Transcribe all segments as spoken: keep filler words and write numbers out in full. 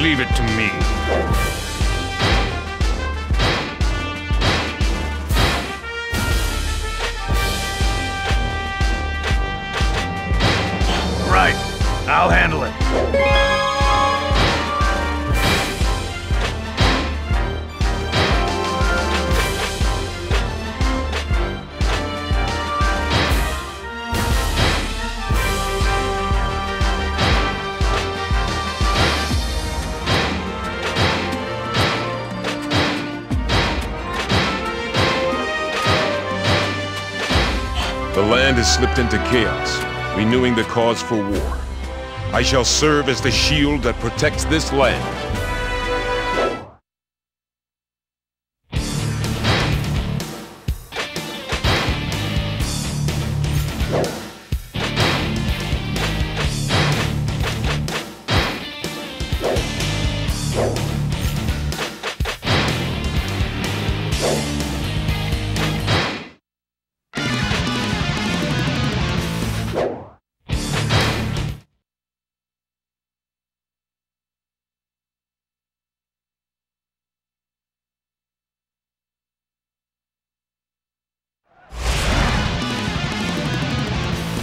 Leave it to me. Right. I'll handle it. The land has slipped into chaos, renewing the cause for war. I shall serve as the shield that protects this land.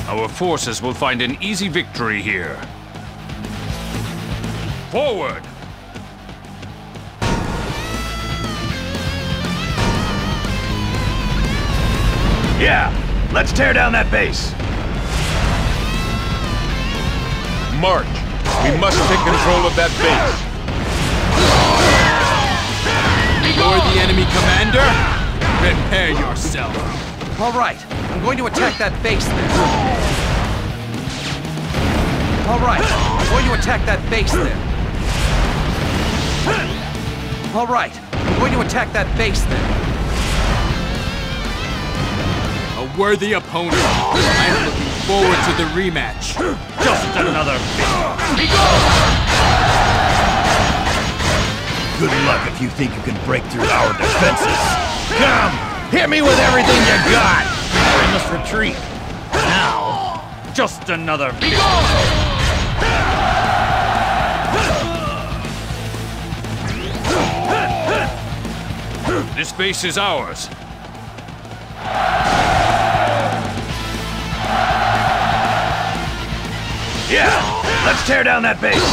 Our forces will find an easy victory here. Forward! Yeah, let's tear down that base. March. We must take control of that base. You're the enemy commander? Prepare yourself. All right, I'm going to attack that base there. All right, I'm going to attack that base there. All right, I'm going to attack that base there. A worthy opponent. I'm looking forward to the rematch. Just another bit. Good luck if you think you can break through our defenses. Come, hit me with everything you got. We must retreat. Now, just another bit. This base is ours. Yeah, let's tear down that base.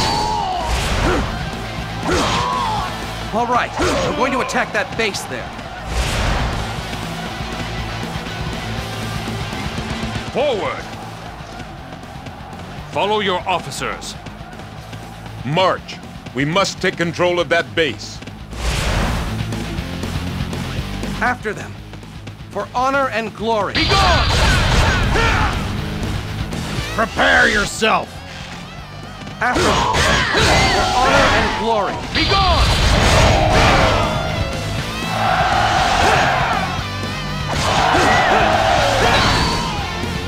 All right, I'm going to attack that base there. Forward. Follow your officers. March. We must take control of that base. After them, for honor and glory. Be gone! Prepare yourself. After them, for honor and glory. Be gone!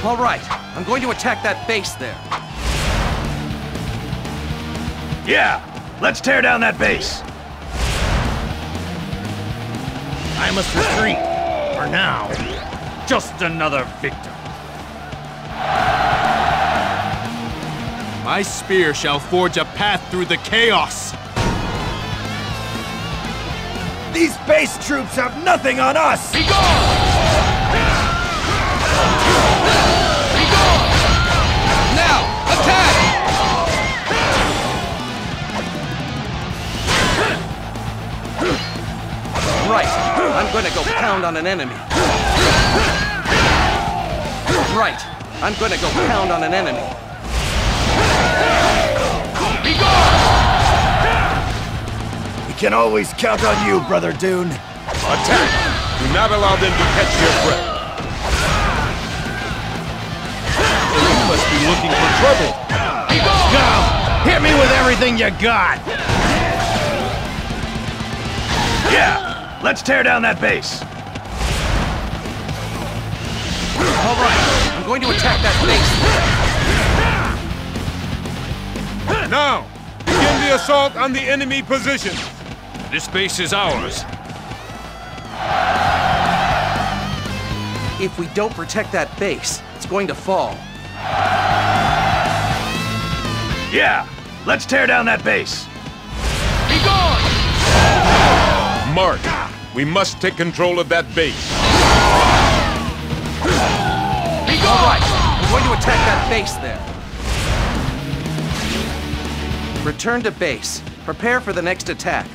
All right, I'm going to attack that base there. Yeah, let's tear down that base. I must retreat, for now. Just another victim. My spear shall forge a path through the chaos. These base troops have nothing on us! Be gone! Be gone! Now, attack! Right. I'm gonna go pound on an enemy. Right. I'm gonna go pound on an enemy. Be gone! We can always count on you, Brother Dune. Attack! Do not allow them to catch your breath. You must be looking for trouble. Be gone! Now, hit me with everything you got! Yeah! Let's tear down that base! All right, I'm going to attack that base. Now, begin the assault on the enemy position. This base is ours. If we don't protect that base, it's going to fall. Yeah, let's tear down that base. mark. We must take control of that base. All right, we're going to attack that base there. Return to base. Prepare for the next attack.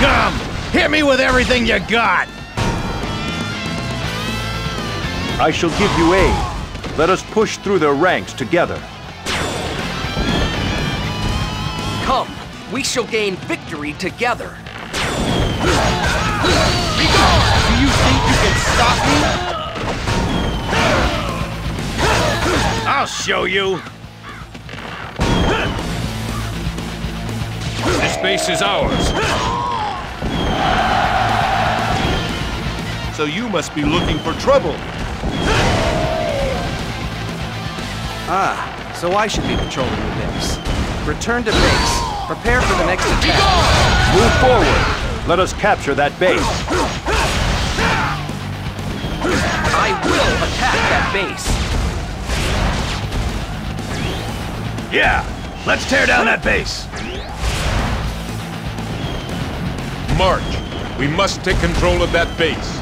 Come! Hit me with everything you got! I shall give you aid. Let us push through their ranks together. Come, we shall gain victory together. Begone! Do you think you can stop me? I'll show you. This base is ours. So you must be looking for trouble. Ah, so I should be patrolling the base. Return to base. Prepare for the next attack. Move forward. Let us capture that base. I will attack that base. Yeah, let's tear down that base. March. We must take control of that base.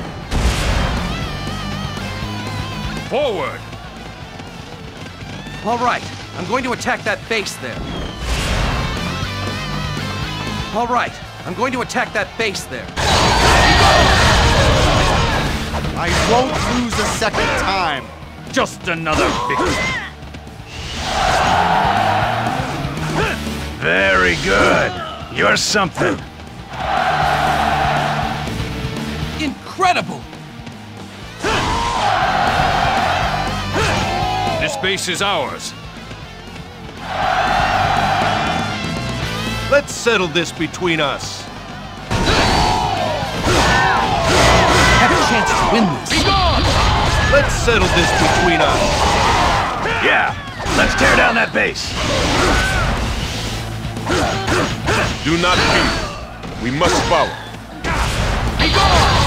Forward. All right, I'm going to attack that base there. All right, I'm going to attack that base there. I won't lose a second time. Just another victory. Very good. You're something. Incredible. Space is ours. Let's settle this between us. Have a chance to win this. Be gone! Let's settle this between us. Yeah, let's tear down that base. Do not fear. We must follow. Be gone!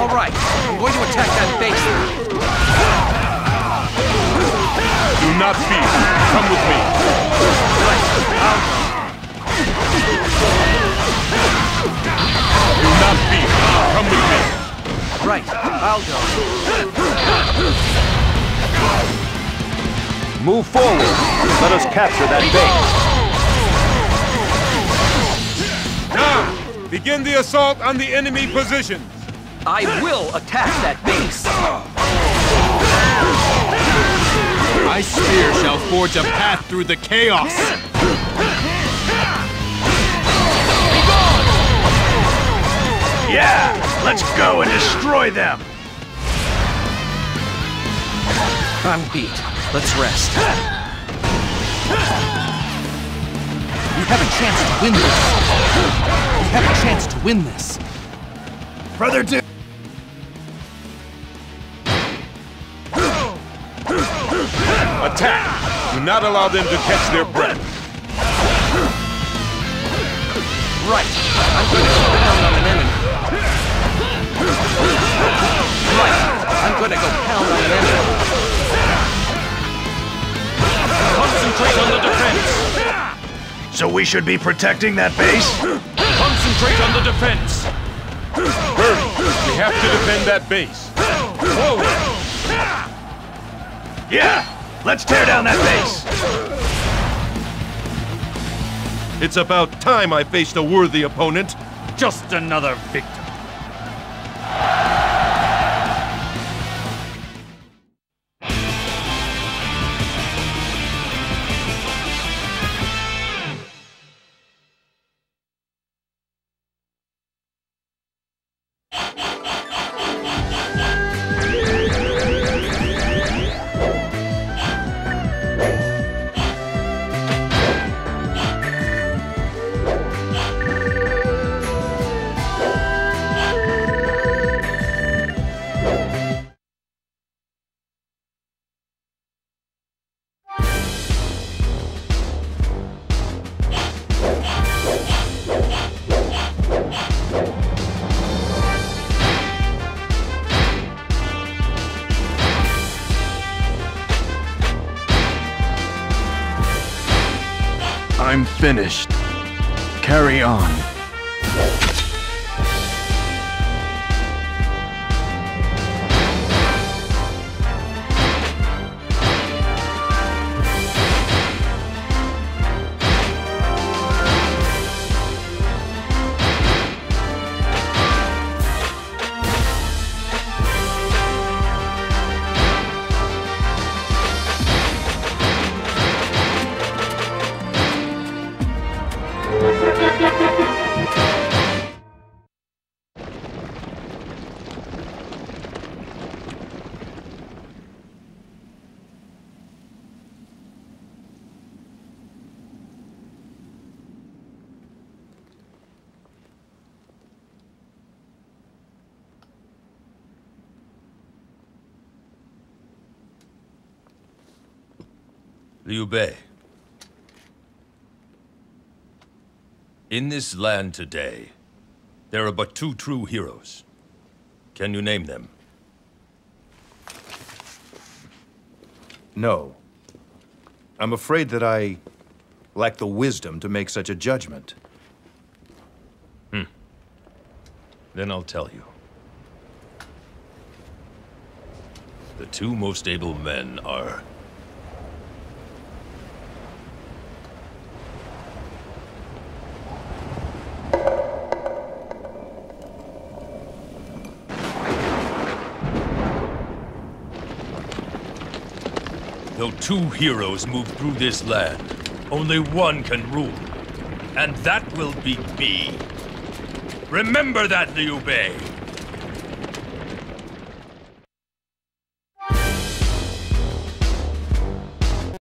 All right, I'm going to attack that base. Do not fear. Come with me. Do not fear. Come with me. Right. I'll go. Move forward. Let us capture that base. Now, begin the assault on the enemy positions. I will attack that base. My spear shall forge a path through the chaos! Be gone! Yeah! Let's go and destroy them! I'm beat. Let's rest. We have a chance to win this! We have a chance to win this! Brother Duke! Attack! Do not allow them to catch their breath. Right. I'm going to go pound on an enemy. Right. I'm going to go pound on an enemy. Concentrate on the defense. So we should be protecting that base? Concentrate on the defense. Hurry. We have to defend that base. Whoa. Yeah. Let's tear down that base! It's about time I faced a worthy opponent. Just another victim. I'm finished. Carry on. Liu Bei. In this land today, there are but two true heroes. Can you name them? No. I'm afraid that I lack the wisdom to make such a judgment. Hmm. Then I'll tell you. The two most able men are Though two heroes move through this land, only one can rule. And that will be me. Remember that, Liu Bei!